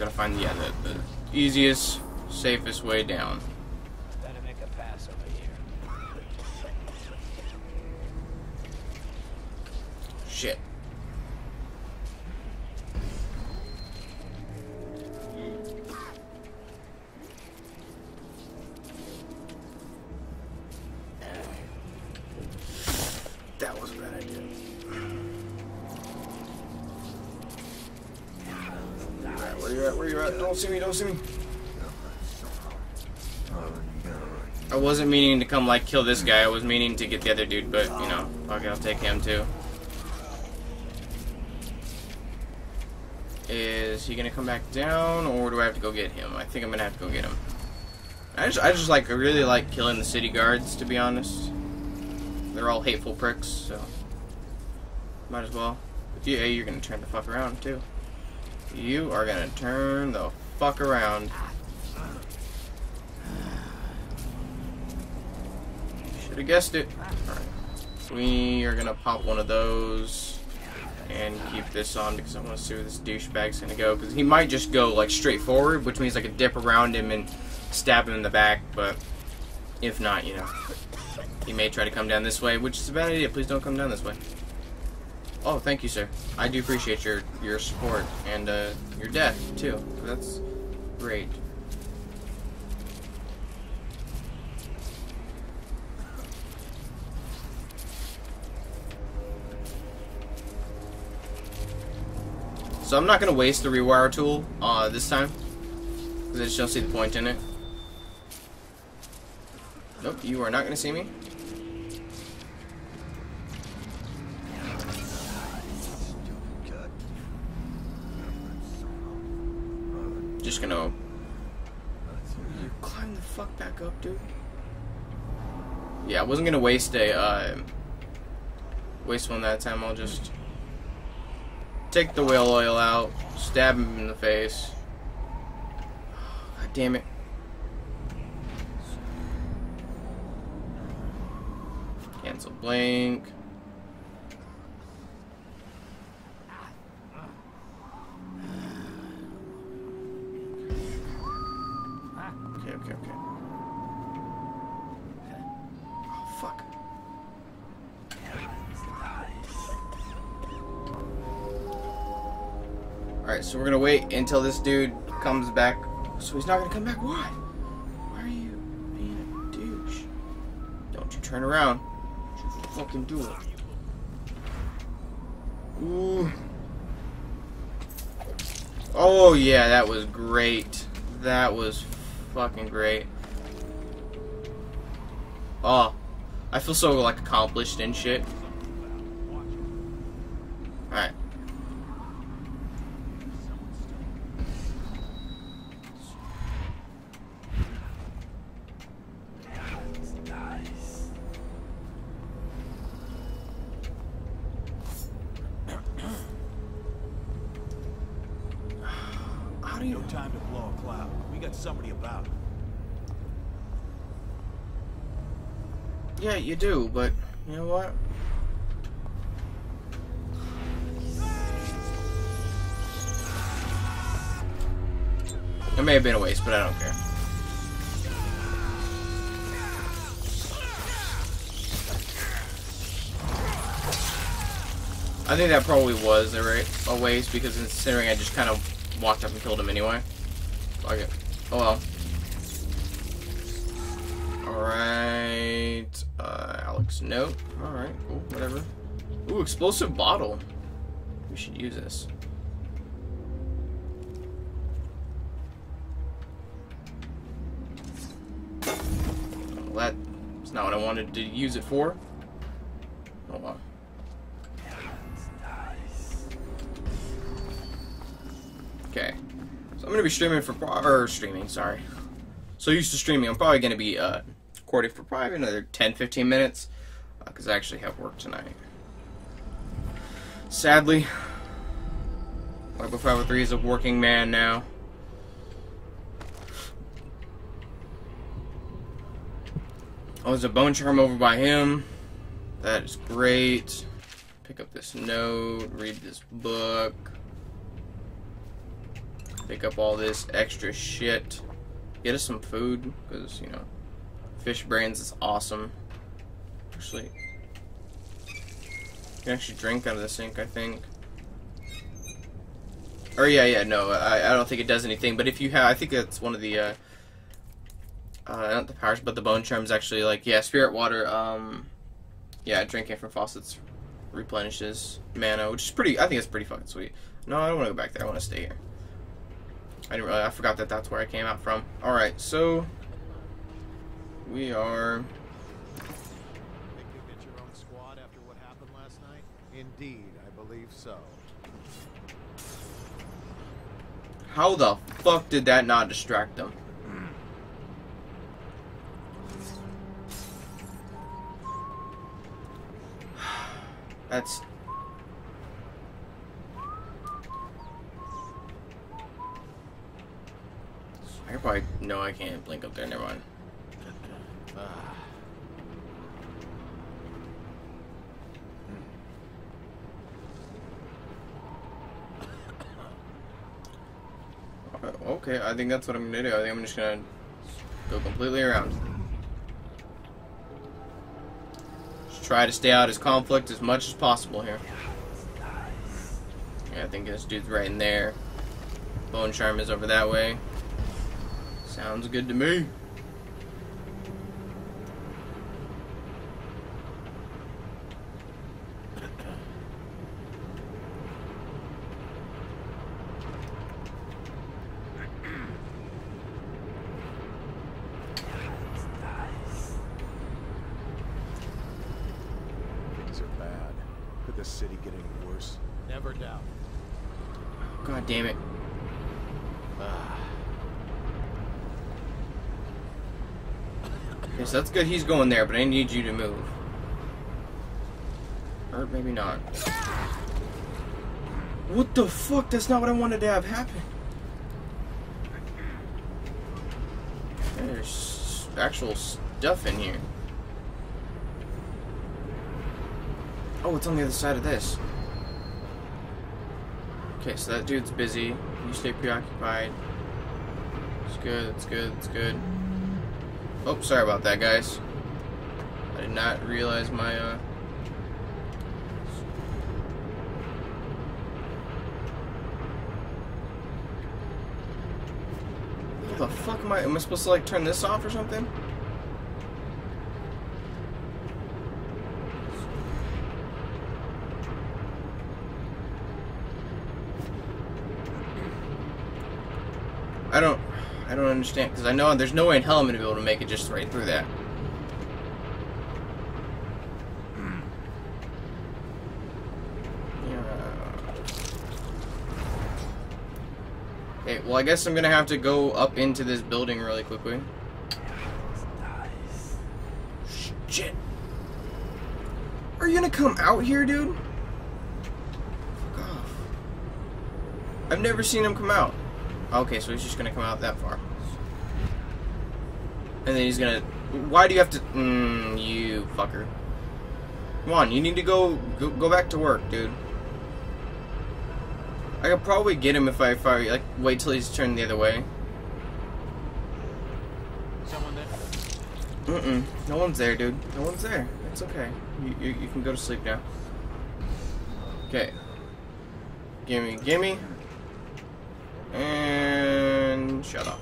gotta find the easiest, safest way down. Better make a pass over here. Shit. Don't see me, don't see me. I wasn't meaning to come, like, kill this guy. I was meaning to get the other dude, but, you know, fuck it, I'll take him, too. Is he gonna come back down, or do I have to go get him? I think I'm gonna have to go get him. I just like, really like killing the city guards, to be honest. They're all hateful pricks, so... might as well. But yeah, you're gonna turn the fuck around, too. You are gonna turn the fuck around. Should have guessed it. Alright. We are gonna pop one of those and keep this on because I want to see where this douchebag's gonna go. Because he might just go like straight forward, which means I could dip around him and stab him in the back. But if not, you know, he may try to come down this way, which is a bad idea. Please don't come down this way. Oh, thank you, sir. I do appreciate your support and your death too. That's great. So I'm not gonna waste the rewire tool this time because I just don't see the point in it. Nope, you are not gonna see me. Just gonna climb the fuck back up, dude. Yeah, I wasn't gonna waste a waste one that time. I'll just take the whale oil out, stab him in the face. God damn it! Cancel blink. Alright, so we're gonna wait until this dude comes back. So he's not gonna come back? Why? Why are you being a douche? Don't you turn around. Don't you fucking do it. Ooh. Oh yeah, that was great. That was fucking great. Oh. I feel so, like, accomplished and shit. Alright. No time to blow a cloud. We got somebody about. Yeah, you do, but you know what? It may have been a waste, but I don't care. I think that probably was a waste because considering I just kind of walked up and killed him anyway. Fuck it. Oh well. Alright. Alex, nope. Alright, cool, whatever. Ooh, explosive bottle. We should use this. Well, that's not what I wanted to use it for. Oh well. Okay, so I'm gonna be streaming for streaming, sorry. So used to streaming, I'm probably gonna be recording for probably another 10-15 minutes because I actually have work tonight. Sadly, WhiteBoy503 is a working man now. Oh, there's a bone charm over by him. That is great. Pick up this note. Read this book. pick up all this extra shit, get us some food, because, you know, fish brands is awesome. Actually, you can actually drink out of the sink, I think. Or yeah, no, I don't think it does anything, but if you have, I think that's one of the, not the powers, but the bone charms, actually, like, yeah, spirit water, yeah, drinking from faucets replenishes mana, which is pretty, I think it's pretty fucking sweet. No, I don't want to go back there, I want to stay here. I didn't really, I forgot that that's where I came out from. Alright, so, we are... Think you get your own squad after what happened last night? Indeed, I believe so. How the fuck did that not distract them? That's... I could probably... No, I can't blink up there. Never mind. Okay, I think that's what I'm gonna do. I think I'm just gonna go completely around. Just try to stay out of conflict as much as possible here. Yeah, I think this dude's right in there. Bone Charm is over that way. Sounds good to me. So that's good he's going there, but I need you to move. Or maybe not. What the fuck? That's not what I wanted to have happen. There's actual stuff in here. Oh, it's on the other side of this. Okay, so that dude's busy. You stay preoccupied. It's good, it's good, it's good. Oh, sorry about that, guys. I did not realize my, What the fuck am I... Am I supposed to, like, turn this off or something? I don't understand, because I know there's no way in hell I'm going to be able to make it just right through that. Yeah. Okay, well I guess I'm going to have to go up into this building really quickly. Shit. Are you going to come out here, dude? Fuck off. I've never seen him come out. Okay, so he's just gonna come out that far. And then he's gonna... Why do you have to... you fucker. Come on, you need to go back to work, dude. I could probably get him if I like, wait till he's turned the other way. Someone there? No one's there, dude. No one's there. It's okay. You can go to sleep now. Okay. Gimme. And shut up.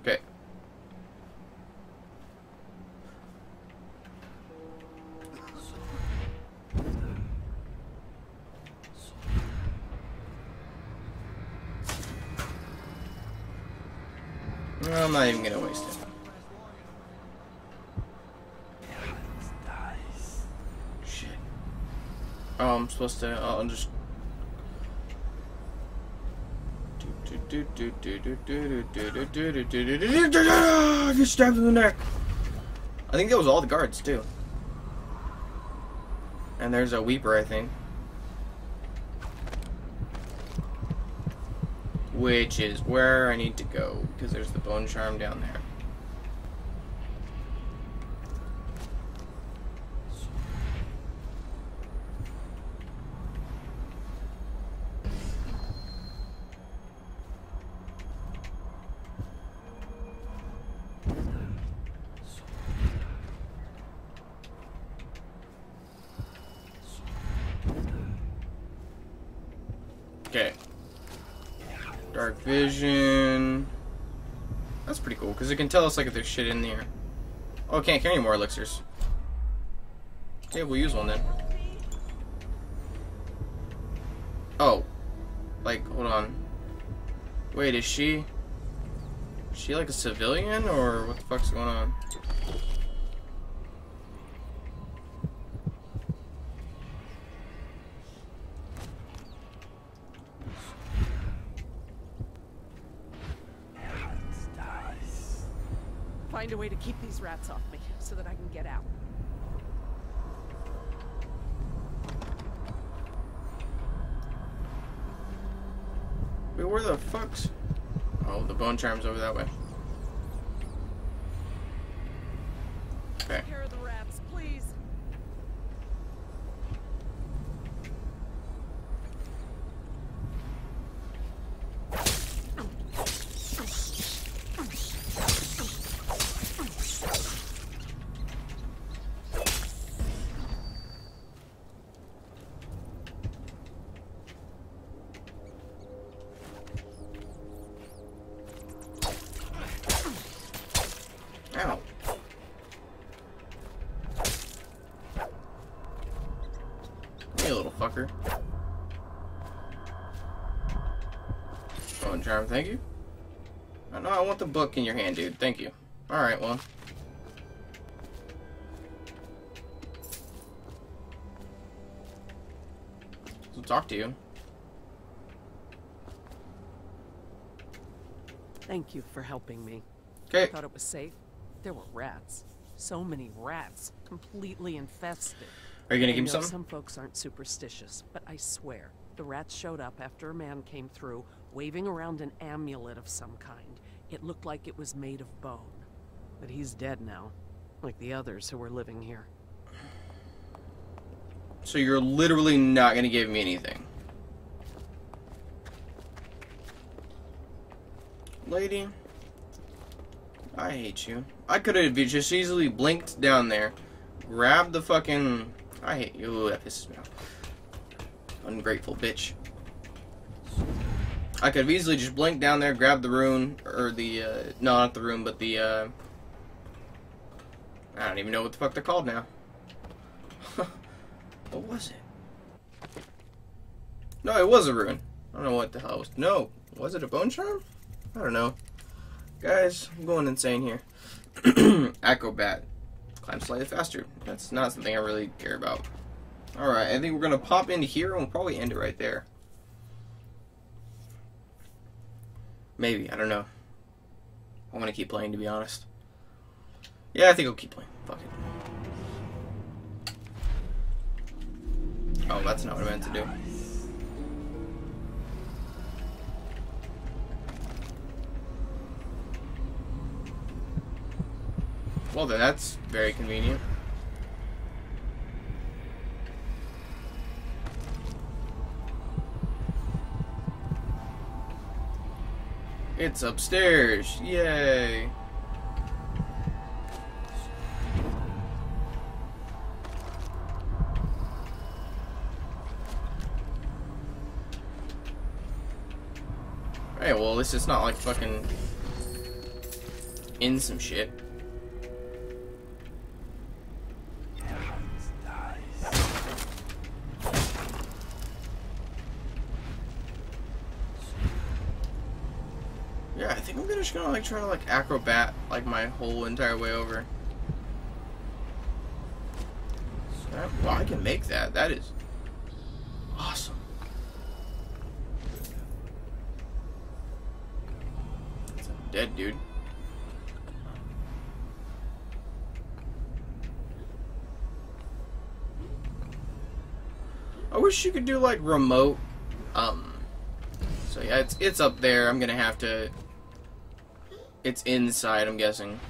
Okay. I'm not even gonna waste it. Shit. Oh, I'm supposed to. I'll just. Get stabbed in the neck. I think that was all the guards too. And there's a Weeper, I think, which is where I need to go because there's the Bone Charm down there. Okay. Dark vision. That's pretty cool, because it can tell us like if there's shit in there. Oh, I can't carry any more elixirs. Yeah, we'll use one then. Oh. Like, hold on. Wait, is she... Is she like a civilian, or what the fuck's going on? Find a way to keep these rats off me, so that I can get out. Wait, where the fuck's... Oh, the bone charm's over that way. Okay. Take care of the rats, please. Charm, thank you. Oh, no, I want the book in your hand, dude. Thank you. Alright, well. I'll talk to you. Thank you for helping me. Okay. I thought it was safe. There were rats. So many rats. Completely infested. Are you gonna give me something? Some folks aren't superstitious, but I swear. The rats showed up after a man came through, waving around an amulet of some kind. It looked like it was made of bone. But he's dead now, like the others who were living here. So you're literally not gonna give me anything. Lady, I hate you. I could have just easily blinked down there, grabbed the fucking... I hate you. Ooh, that pisses me off. Ungrateful bitch. I could have easily just blinked down there, grabbed the rune, or the, no, not the rune, but the, I don't even know what the fuck they're called now. What was it? No, it was a rune. I don't know what the hell it was. No, was it a bone charm? I don't know. Guys, I'm going insane here. Acrobat. Climb slightly faster. That's not something I really care about. Alright, I think we're gonna pop into here and we'll probably end it right there. Maybe, I don't know. I'm gonna keep playing, to be honest. Yeah, I think I'll keep playing. Fuck it. Oh, that's not what I meant to do. Well then, that's very convenient. It's upstairs. Yay. Hey, well, at least it's not like fucking in some shit. I'm just gonna like try to like acrobat like my whole entire way over. Well, I can make that. That is awesome. That's a dead dude. I wish you could do like remote. So yeah, it's up there. I'm gonna have to. It's inside, I'm guessing.